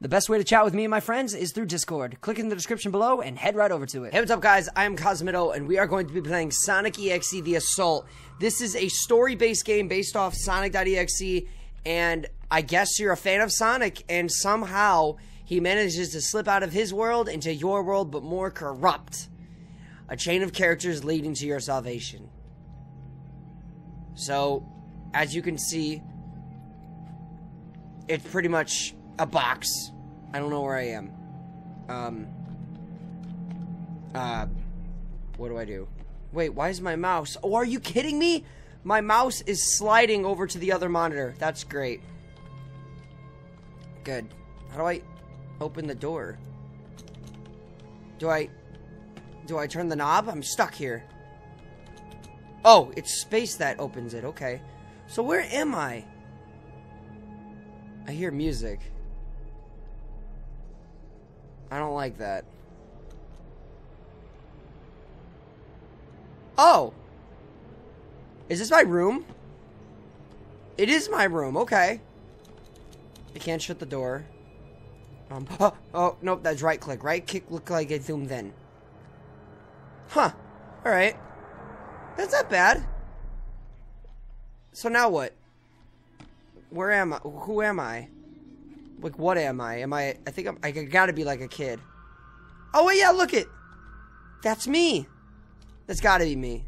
The best way to chat with me and my friends is through Discord. Click in the description below and head right over to it. Hey, what's up guys, I'm Cosmitto and we are going to be playing Sonic.exe The Assault. This is a story-based game based off Sonic.exe, and I guess you're a fan of Sonic and somehow he manages to slip out of his world into your world, but more corrupt. A chain of characters leading to your salvation. So, as you can see, it's pretty much a box. I don't know where I am. What do I do? Wait, why is my mouse? Oh, are you kidding me? My mouse is sliding over to the other monitor. That's great. Good. How do I open the door? Do I turn the knob? I'm stuck here. Oh, it's space that opens it. Okay. So where am I? I hear music. I don't like that. Oh! Is this my room? It is my room, okay. I can't shut the door. Oh, nope, that's right click. Right click look like it zoomed in. Huh. Alright. That's not bad. So now what? Where am I? Who am I? Like, what am I? Am I? I think I gotta be like a kid. Oh wait, yeah, look it. That's me. That's gotta be me.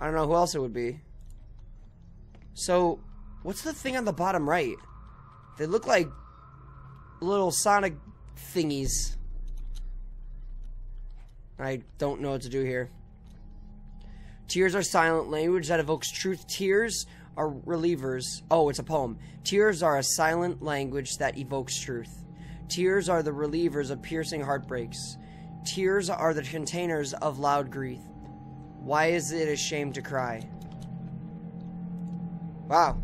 I don't know who else it would be. So, what's the thing on the bottom right? They look like little Sonic thingies. I don't know what to do here. Tears are silent language that evokes truth. Tears are relievers. Oh, it's a poem. Tears are a silent language that evokes truth. Tears are the relievers of piercing heartbreaks. Tears are the containers of loud grief. Why is it a shame to cry? Wow.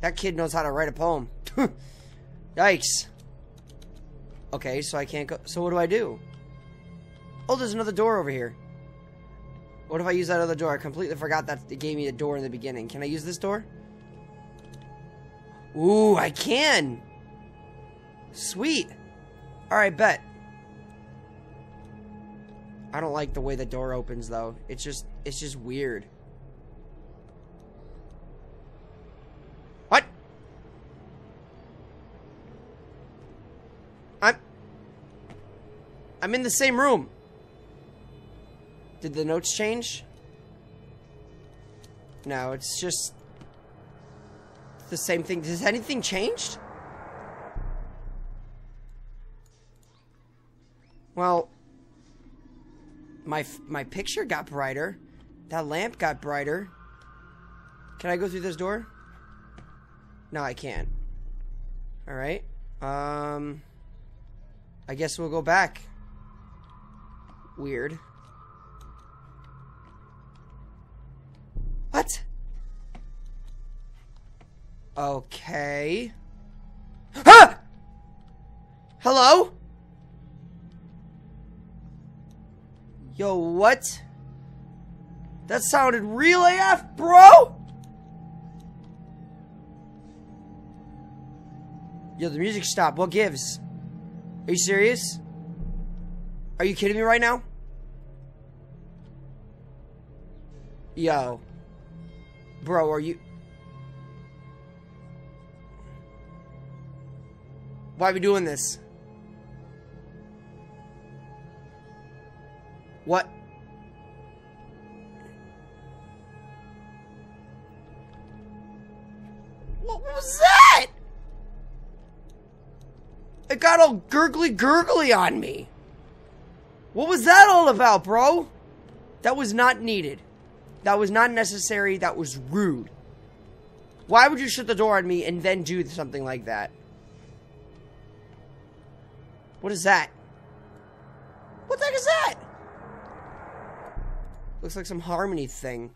That kid knows how to write a poem. Yikes. Okay, so I can't go. So what do I do? Oh, there's another door over here. What if I use that other door? I completely forgot that it gave me a door in the beginning. Can I use this door? Ooh, I can! Sweet! Alright, bet. I don't like the way the door opens, though. It's just weird. What? I'm in the same room. Did the notes change? No, it's just the same thing. Has anything changed? Well, my picture got brighter. That lamp got brighter. Can I go through this door? No, I can't. All right. I guess we'll go back. Weird. What? Okay. Ah! Hello? Yo, what? That sounded real AF, bro! Yo, the music stopped. What gives? Are you serious? Are you kidding me right now? Yo. Bro, are you... Why are we doing this? What? What was that? It got all gurgly on me. What was that all about, bro? That was not needed. That was not necessary. That was rude. Why would you shut the door on me and then do something like that? What is that? What the heck is that? Looks like some harmony thing.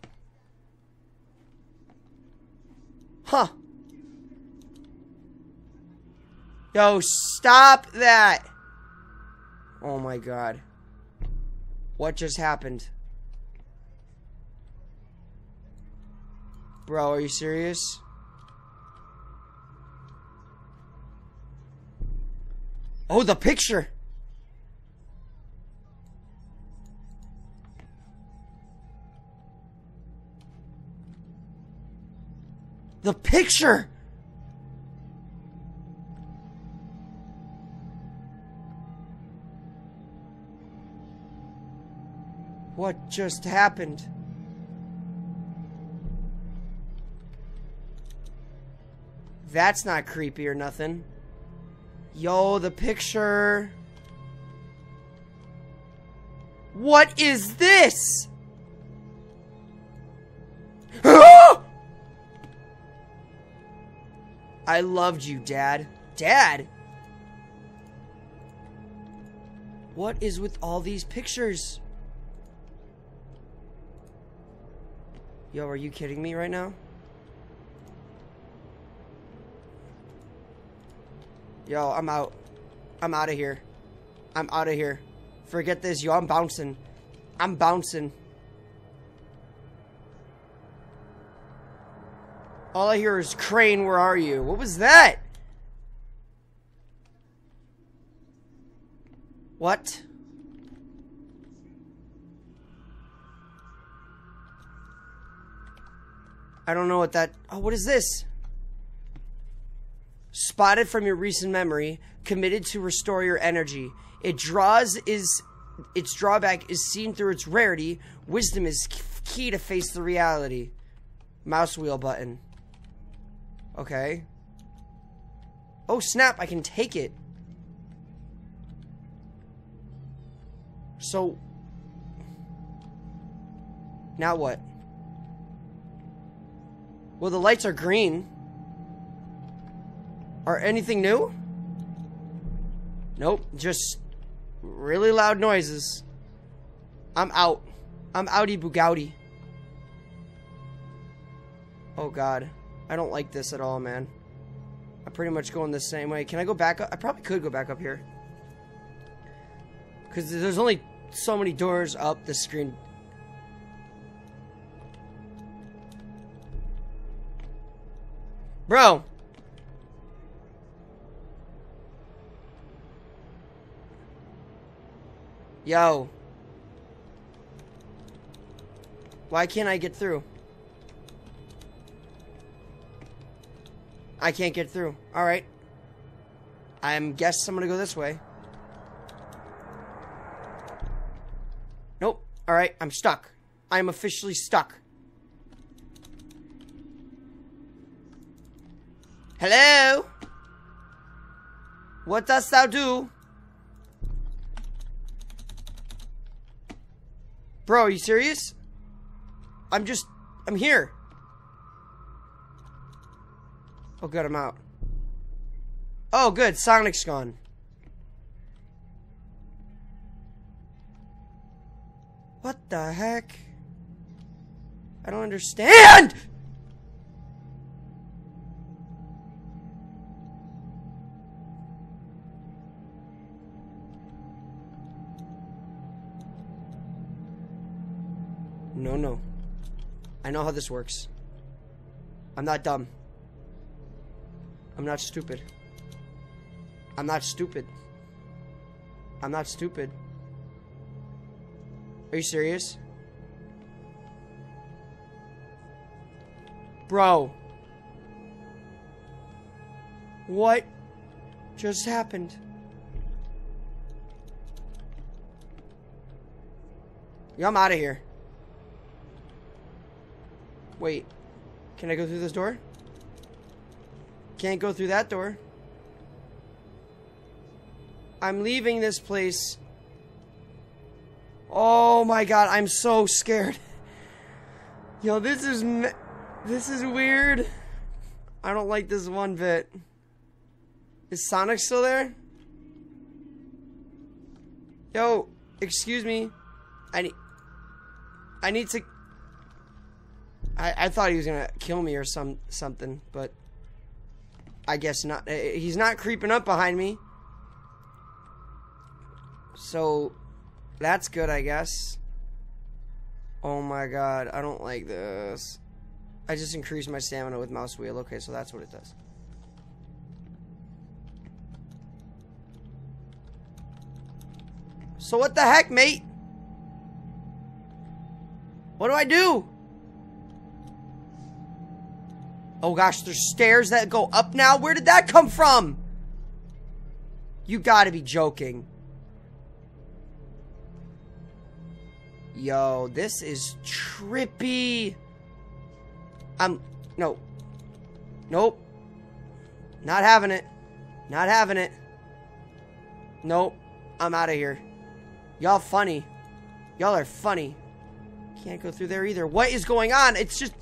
Huh. Yo, stop that! Oh my god. What just happened? Bro, are you serious? Oh, the picture. The picture. What just happened? That's not creepy or nothing. Yo, the picture. What is this? I loved you, Dad. Dad? What is with all these pictures? Yo, are you kidding me right now? Yo, I'm out. I'm out of here. I'm out of here. Forget this, yo, I'm bouncing. I'm bouncing. All I hear is Crane, where are you? What was that? What? I don't know what that... Oh, what is this? Spotted from your recent memory, committed to restore your energy. Its drawback is seen through its rarity. Wisdom is key to face the reality. Mouse wheel button. Okay. Oh, snap, I can take it. So... now what? Well, the lights are green. Are anything new? Nope, just really loud noises. I'm out. I'm outie boogouty. Oh, God. I don't like this at all, man. I'm pretty much going the same way. Can I go back up? I probably could go back up here. Because there's only so many doors up the screen. Bro. Yo. Why can't I get through? I can't get through. Alright. I guess I'm gonna go this way. Nope. Alright, I'm stuck. I'm officially stuck. Hello? What dost thou do? Bro, are you serious? I'm here. Oh, good, I'm out. Oh, good, Sonic's gone. What the heck? I don't understand! No, no. I know how this works. I'm not dumb. I'm not stupid. I'm not stupid. I'm not stupid. Are you serious? Bro. What just happened? Yeah, I'm out of here. Wait. Can I go through this door? Can't go through that door. I'm leaving this place. Oh my God, I'm so scared. Yo, this is weird. I don't like this one bit. Is Sonic still there? Yo, excuse me. I need to. I thought he was gonna kill me or something, but. I guess not. He's not creeping up behind me. So, that's good, I guess. Oh my God, I don't like this. I just increased my stamina with mouse wheel. Okay, so that's what it does. So what the heck, mate? What do I do? Oh gosh, there's stairs that go up now? Where did that come from? You gotta be joking. Yo, this is trippy. No. Nope. Not having it. Not having it. Nope. I'm out of here. Y'all funny. Y'all are funny. Can't go through there either. What is going on? It's just...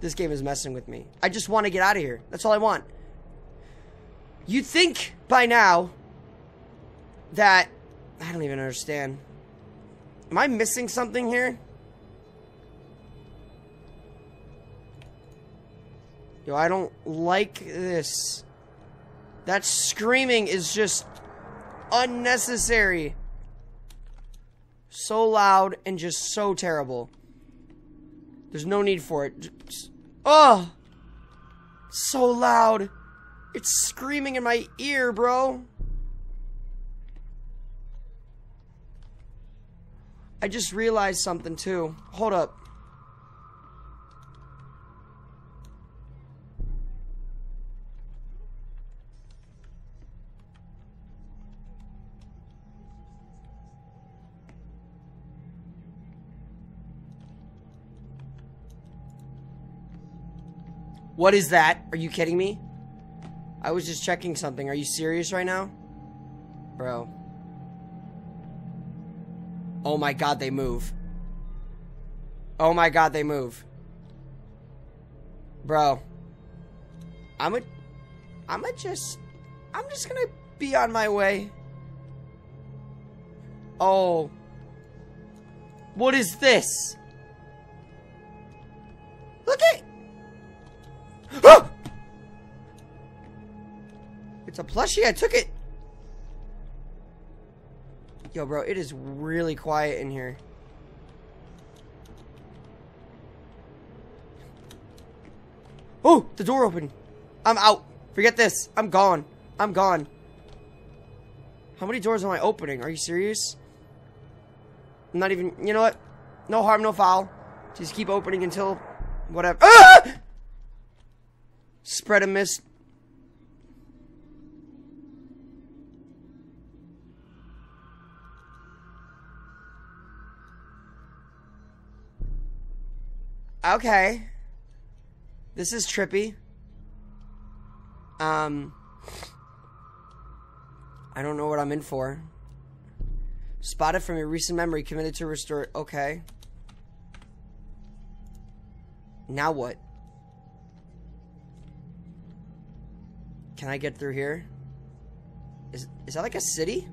this game is messing with me. I just want to get out of here. That's all I want. You'd think by now that... I don't even understand. Am I missing something here? Yo, I don't like this. That screaming is just unnecessary. So loud and just so terrible. There's no need for it. Oh! So loud. It's screaming in my ear, bro. I just realized something, too. Hold up. What is that? Are you kidding me? I was just checking something. Are you serious right now? Bro. Oh my god, they move. Oh my god, they move. Bro. I'm just gonna be on my way. Oh. What is this? Look at... oh! It's a plushie, I took it. Yo, bro, it is really quiet in here. Oh, the door opened. I'm out. Forget this. I'm gone. I'm gone. How many doors am I opening? Are you serious? I'm not even... you know what? No harm, no foul. Just keep opening until... whatever. Ah! Spread a mist. Okay. This is trippy. I don't know what I'm in for. Spotted from your recent memory, committed to restore... okay. Now what? Can I get through here? Is that like a city?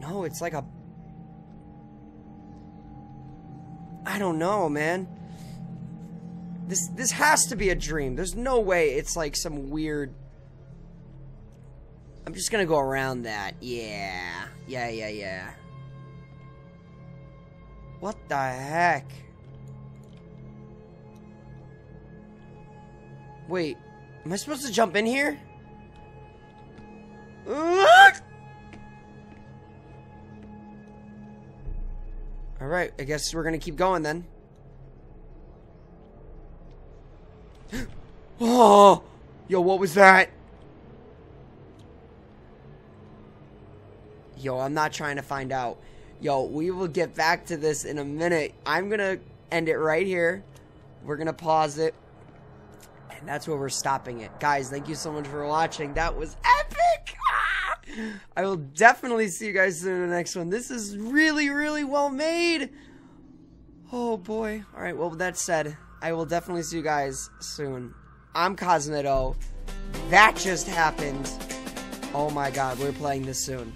No, it's like a... I don't know, man. This has to be a dream. There's no way it's like some weird... I'm just gonna go around that. Yeah. Yeah, yeah, yeah. What the heck? Wait. Am I supposed to jump in here? Alright, I guess we're gonna keep going then. Oh! Yo, what was that? Yo, I'm not trying to find out. Yo, we will get back to this in a minute. I'm gonna end it right here. We're gonna pause it. And that's where we're stopping it. Guys, thank you so much for watching. That was epic! Ah! I will definitely see you guys soon in the next one. This is really, really well made. Oh, boy. All right, well, with that said, I will definitely see you guys soon. I'm Cosmitto. That just happened. Oh, my God. We're playing this soon.